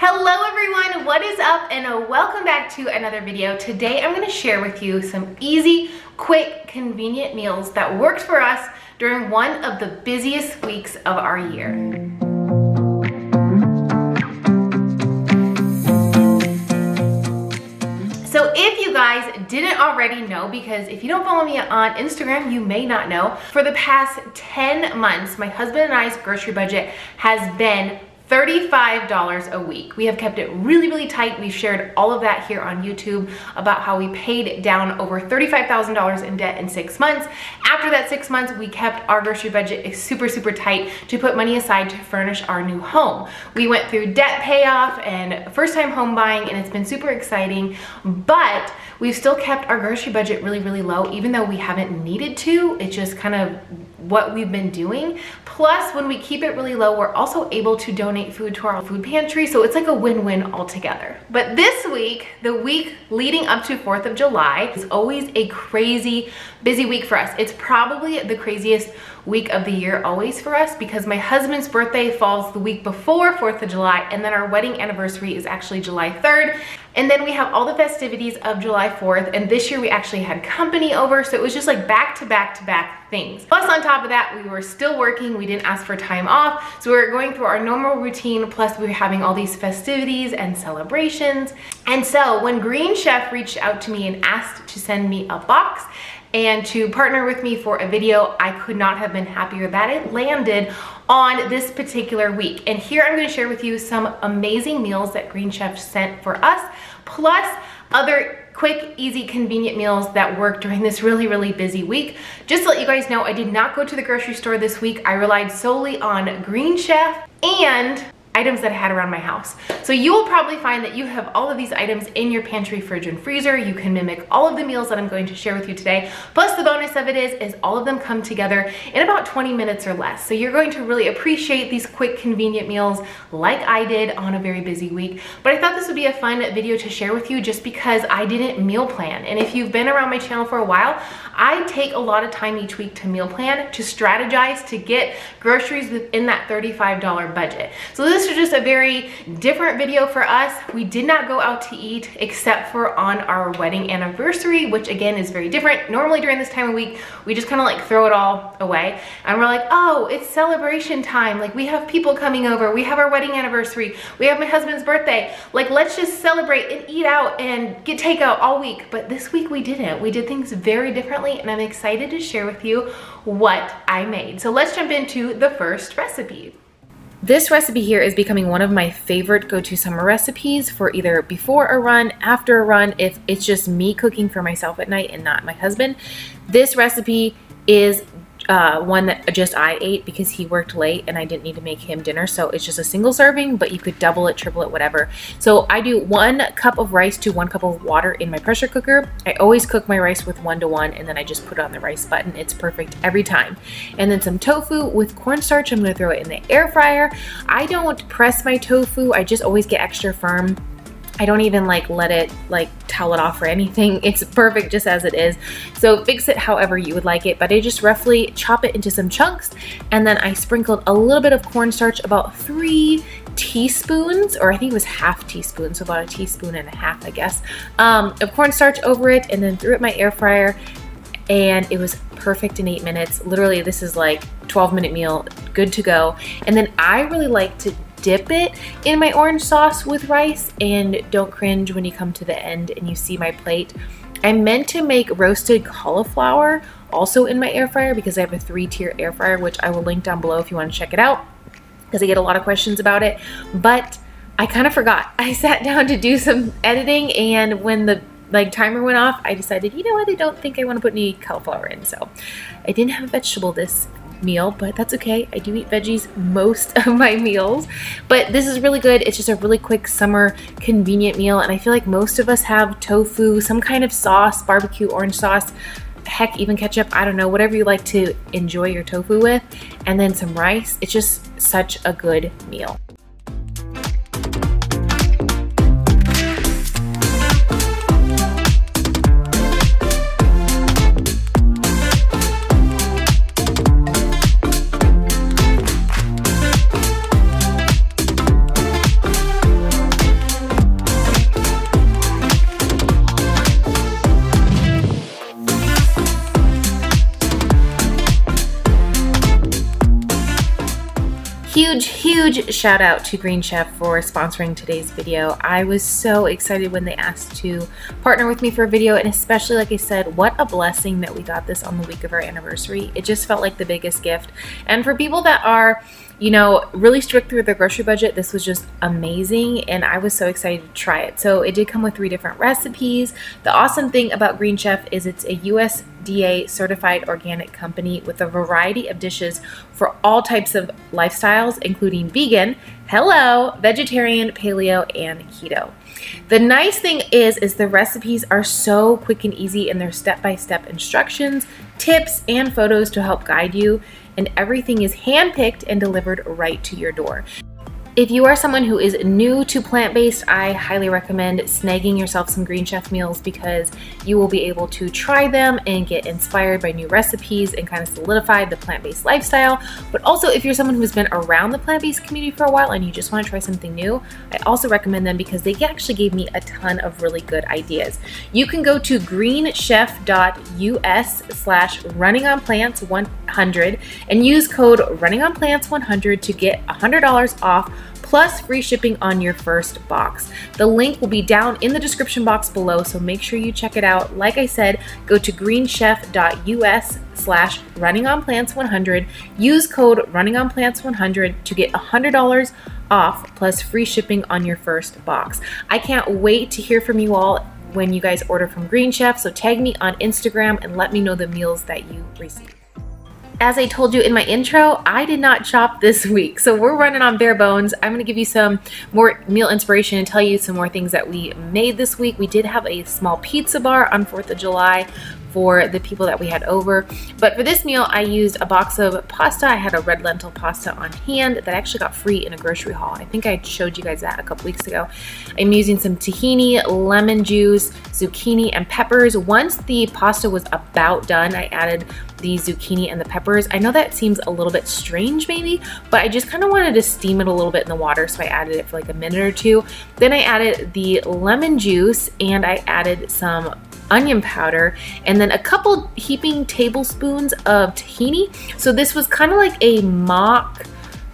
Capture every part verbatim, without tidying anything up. Hello everyone, what is up and welcome back to another video. Today I'm going to share with you some easy, quick, convenient meals that worked for us during one of the busiest weeks of our year. So if you guys didn't already know, because if you don't follow me on Instagram, you may not know, for the past ten months, my husband and I's grocery budget has been thirty-five dollars a week. We have kept it really, really tight. We've shared all of that here on YouTube about how we paid down over thirty-five thousand dollars in debt in six months. After that six months, we kept our grocery budget super, super tight to put money aside to furnish our new home. We went through debt payoff and first-time home buying, and it's been super exciting, but we've still kept our grocery budget really, really low, even though we haven't needed to. It's just kind of what we've been doing. Plus, when we keep it really low, we're also able to donate food to our food pantry, so it's like a win-win altogether. But this week, the week leading up to fourth of July, is always a crazy, busy week for us. It's probably the craziest week of the year always for us because my husband's birthday falls the week before fourth of July, and then our wedding anniversary is actually July third. And then we have all the festivities of July fourth, and this year we actually had company over, so it was just like back to back to back things. Plus on top of that, we were still working, we didn't ask for time off, so we were going through our normal routine, plus we were having all these festivities and celebrations. And so when Green Chef reached out to me and asked to send me a box and to partner with me for a video, I could not have been happier that it landed on this particular week. And here I'm going to share with you some amazing meals that Green Chef sent for us, plus other quick, easy, convenient meals that work during this really, really busy week. Just to let you guys know, I did not go to the grocery store this week. I relied solely on Green Chef and items that I had around my house. So you will probably find that you have all of these items in your pantry, fridge, and freezer. You can mimic all of the meals that I'm going to share with you today. Plus the bonus of it is, is all of them come together in about twenty minutes or less. So you're going to really appreciate these quick, convenient meals like I did on a very busy week. But I thought this would be a fun video to share with you just because I didn't meal plan. And if you've been around my channel for a while, I take a lot of time each week to meal plan, to strategize, to get groceries within that thirty-five dollar budget. So this is just a very different video for us. We did not go out to eat except for on our wedding anniversary, which again is very different. Normally during this time of week, we just kind of like throw it all away and we're like, oh, it's celebration time. Like we have people coming over, we have our wedding anniversary, we have my husband's birthday. Like let's just celebrate and eat out and get takeout all week. But this week we didn't. We did things very differently, and I'm excited to share with you what I made. So let's jump into the first recipe. This recipe here is becoming one of my favorite go-to summer recipes for either before a run, after a run, if it's just me cooking for myself at night and not my husband. This recipe is Uh, one that just I ate because he worked late and I didn't need to make him dinner, so it's just a single serving, but you could double it, triple it, whatever. So I do one cup of rice to one cup of water in my pressure cooker. I always cook my rice with one to one and then I just put it on the rice button. It's perfect every time. And then some tofu with cornstarch. I'm gonna throw it in the air fryer. I don't press my tofu. I just always get extra firm. I don't even like let it like towel it off or anything. It's perfect just as it is. So fix it however you would like it, but I just roughly chop it into some chunks and then I sprinkled a little bit of cornstarch, about three teaspoons, or I think it was half teaspoon, so about a teaspoon and a half, I guess, um, of cornstarch over it, and then threw it in my air fryer and it was perfect in eight minutes. Literally, this is like twelve minute meal, good to go. And then I really like to dip it in my orange sauce with rice, and don't cringe when you come to the end and you see my plate. I meant to make roasted cauliflower also in my air fryer because I have a three-tier air fryer, which I will link down below if you want to check it out because I get a lot of questions about it, but I kind of forgot. I sat down to do some editing, and when the like timer went off, I decided, you know what, I don't think I want to put any cauliflower in, so I didn't have a vegetable this meal, but that's okay. I do eat veggies most of my meals, but this is really good. It's just a really quick summer convenient meal, and I feel like most of us have tofu, some kind of sauce, barbecue orange sauce, heck, even ketchup, I don't know, whatever you like to enjoy your tofu with, and then some rice. It's just such a good meal. huge shout out to Green Chef for sponsoring today's video. I was so excited when they asked to partner with me for a video, and especially, like I said, what a blessing that we got this on the week of our anniversary. It just felt like the biggest gift. And for people that are, you know, really strict through their grocery budget, this was just amazing, and I was so excited to try it. So it did come with three different recipes. The awesome thing about Green Chef is it's a U S D A certified organic company with a variety of dishes for all types of lifestyles, including vegan, hello, vegetarian, paleo, and keto. The nice thing is, is the recipes are so quick and easy, and there's step-by-step instructions, tips, and photos to help guide you, and everything is handpicked and delivered right to your door. If you are someone who is new to plant-based, I highly recommend snagging yourself some Green Chef meals, because you will be able to try them and get inspired by new recipes and kind of solidify the plant-based lifestyle. But also, if you're someone who's been around the plant-based community for a while and you just want to try something new, I also recommend them because they actually gave me a ton of really good ideas. You can go to green chef dot U S slash running on plants one hundred and use code running on plants one hundred to get one hundred dollars off, plus free shipping on your first box. The link will be down in the description box below, so make sure you check it out. Like I said, go to green chef dot U S slash running on plants one hundred, use code running on plants one hundred to get one hundred dollars off plus free shipping on your first box. I can't wait to hear from you all when you guys order from Green Chef, so tag me on Instagram and let me know the meals that you receive. As I told you in my intro, I did not shop this week, so we're running on bare bones. I'm going to give you some more meal inspiration and tell you some more things that we made this week. We did have a small pizza bar on fourth of July for the people that we had over, but for this meal I used a box of pasta. I had a red lentil pasta on hand that I actually got free in a grocery haul. I think I showed you guys that a couple weeks ago. I'm using some tahini, lemon juice, zucchini, and peppers. Once the pasta was about done, I added the zucchini and the peppers. I know that seems a little bit strange maybe, but I just kind of wanted to steam it a little bit in the water, so I added it for like a minute or two. Then I added the lemon juice and I added some onion powder and then a couple heaping tablespoons of tahini. So this was kind of like a mock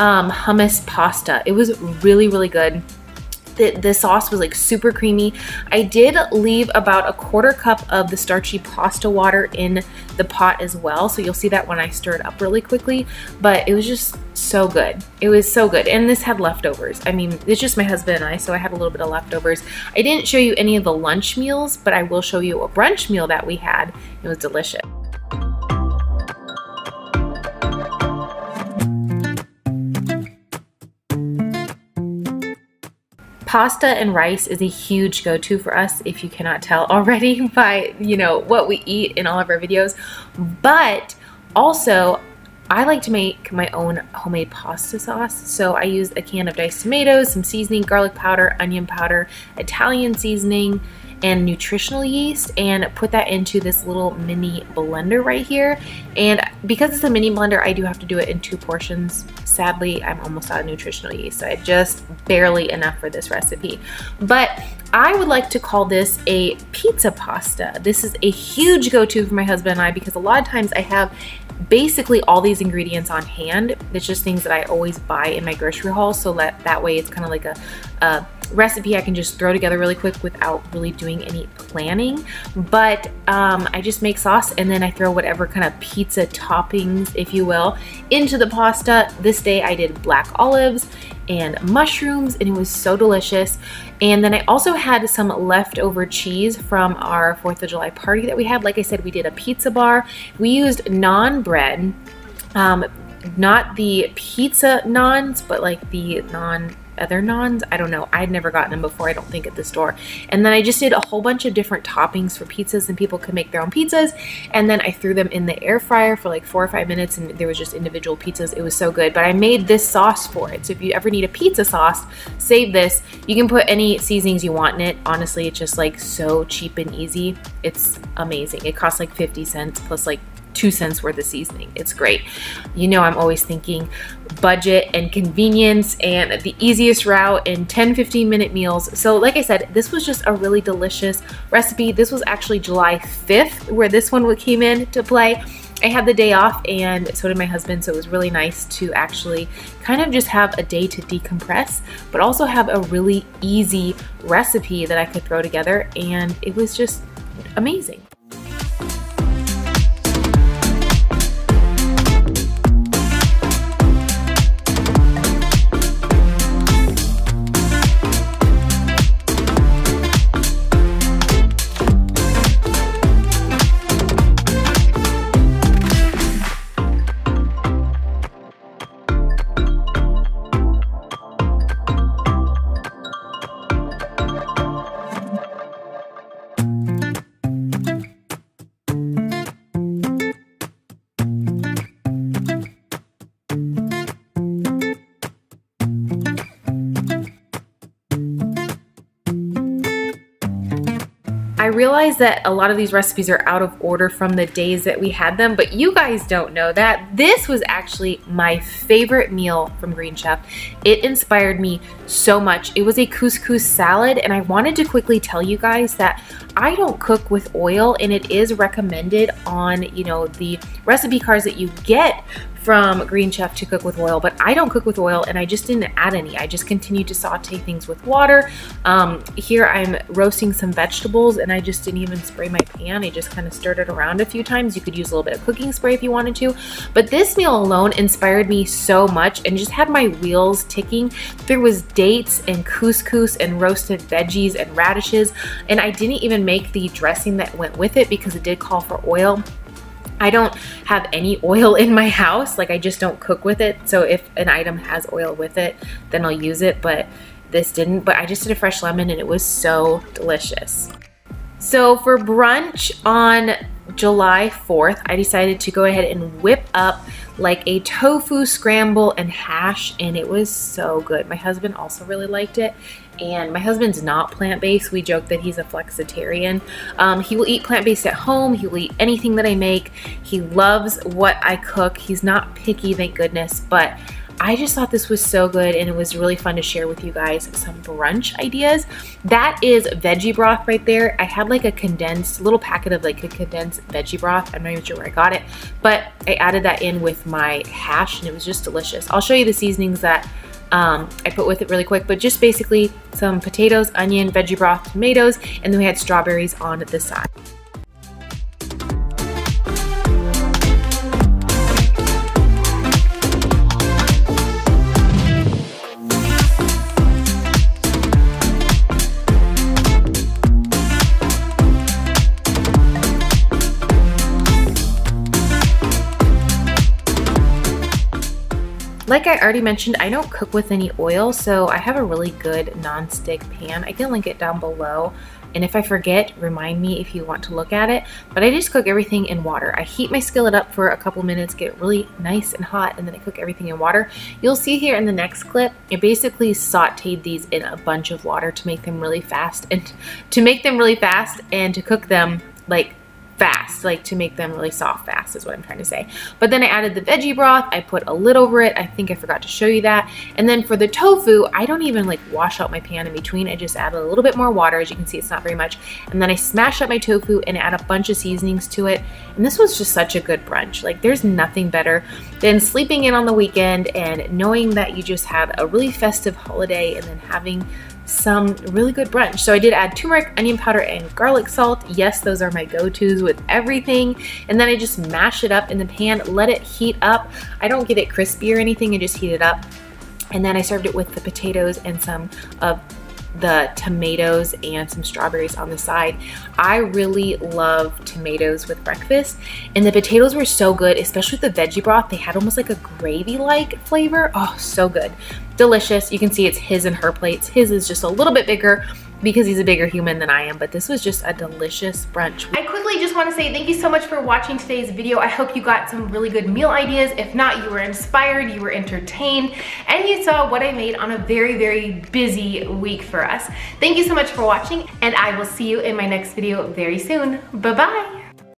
um, hummus pasta. It was really, really good. The, the sauce was like super creamy. I did leave about a quarter cup of the starchy pasta water in the pot as well, so you'll see that when I stir it up really quickly, but it was just so good. It was so good, and this had leftovers. I mean, it's just my husband and I, so I had a little bit of leftovers. I didn't show you any of the lunch meals, but I will show you a brunch meal that we had. It was delicious. Pasta and rice is a huge go-to for us, if you cannot tell already by, you know, what we eat in all of our videos. But also, I like to make my own homemade pasta sauce, so I used a can of diced tomatoes, some seasoning, garlic powder, onion powder, Italian seasoning, and nutritional yeast, and put that into this little mini blender right here. And because it's a mini blender, I do have to do it in two portions. Sadly, I'm almost out of nutritional yeast, so I just barely enough for this recipe. But I would like to call this a pizza pasta. This is a huge go-to for my husband and I, because a lot of times I have basically all these ingredients on hand. It's just things that I always buy in my grocery haul, so that, that way it's kind of like a, a recipe I can just throw together really quick without really doing any planning. But um, I just make sauce and then I throw whatever kind of pizza toppings, if you will, into the pasta. This day I did black olives and mushrooms, and it was so delicious. And then I also had some leftover cheese from our fourth of July party that we had. Like I said, we did a pizza bar. We used naan bread, um, not the pizza naans, but like the naan other naans. I don't know. I'd never gotten them before, I don't think, at the store. And then I just did a whole bunch of different toppings for pizzas, and people could make their own pizzas. And then I threw them in the air fryer for like four or five minutes, and there was just individual pizzas. It was so good. But I made this sauce for it. So if you ever need a pizza sauce, save this. You can put any seasonings you want in it. Honestly, it's just like so cheap and easy. It's amazing. It costs like fifty cents plus like two cents worth of seasoning. It's great. You know, I'm always thinking budget and convenience and the easiest route in ten, fifteen minute meals. So like I said, this was just a really delicious recipe. This was actually July fifth where this one came in to play. I had the day off and so did my husband, so it was really nice to actually kind of just have a day to decompress, but also have a really easy recipe that I could throw together, and it was just amazing. I realize that a lot of these recipes are out of order from the days that we had them, but you guys don't know that. This was actually my favorite meal from Green Chef. It inspired me so much. It was a couscous salad, and I wanted to quickly tell you guys that I don't cook with oil, and it is recommended on, you know, the recipe cards that you get from Green Chef to cook with oil, but I don't cook with oil, and I just didn't add any. I just continued to saute things with water. Um, here I'm roasting some vegetables, and I just didn't even spray my pan. I just kind of stirred it around a few times. You could use a little bit of cooking spray if you wanted to, but this meal alone inspired me so much and just had my wheels ticking. There was dates and couscous and roasted veggies and radishes, and I didn't even make the dressing that went with it because it did call for oil. I don't have any oil in my house, like I just don't cook with it, so if an item has oil with it, then I'll use it, but this didn't. But I just did a fresh lemon and it was so delicious. So for brunch on July fourth, I decided to go ahead and whip up like a tofu scramble and hash, and it was so good. My husband also really liked it, and my husband's not plant-based. We joke that he's a flexitarian. Um, he will eat plant-based at home. He will eat anything that I make. He loves what I cook. He's not picky, thank goodness, but I just thought this was so good, and it was really fun to share with you guys some brunch ideas. That is veggie broth right there. I had like a condensed little packet of like a condensed veggie broth. I'm not even sure where I got it, but I added that in with my hash, and it was just delicious. I'll show you the seasonings that um, I put with it really quick, but just basically some potatoes, onion, veggie broth, tomatoes, and then we had strawberries on the side. Like I already mentioned, I don't cook with any oil, so I have a really good nonstick pan. I can link it down below, and if I forget, remind me if you want to look at it, but I just cook everything in water. I heat my skillet up for a couple minutes, get really nice and hot, and then I cook everything in water. You'll see here in the next clip, I basically sauteed these in a bunch of water to make them really fast and to make them really fast and to cook them like fast, like to make them really soft fast is what I'm trying to say. But then I added the veggie broth, I put a lid over it, I think I forgot to show you that. And then for the tofu, I don't even like wash out my pan in between, I just add a little bit more water, as you can see it's not very much. And then I smash up my tofu and add a bunch of seasonings to it. And this was just such a good brunch. Like there's nothing better than sleeping in on the weekend and knowing that you just had a really festive holiday and then having some really good brunch. So I did add turmeric, onion powder, and garlic salt. Yes, those are my go-tos with everything. And then I just mash it up in the pan, let it heat up. I don't get it crispy or anything, I just heat it up. And then I served it with the potatoes and some of the tomatoes and some strawberries on the side. I really love tomatoes with breakfast, and the potatoes were so good, especially with the veggie broth. They had almost like a gravy-like flavor. Oh, so good. Delicious. You can see it's his and her plates. His is just a little bit bigger because he's a bigger human than I am, but this was just a delicious brunch. I quickly just want to say thank you so much for watching today's video. I hope you got some really good meal ideas. If not, you were inspired, you were entertained, and you saw what I made on a very, very busy week for us. Thank you so much for watching, and I will see you in my next video very soon. Bye-bye.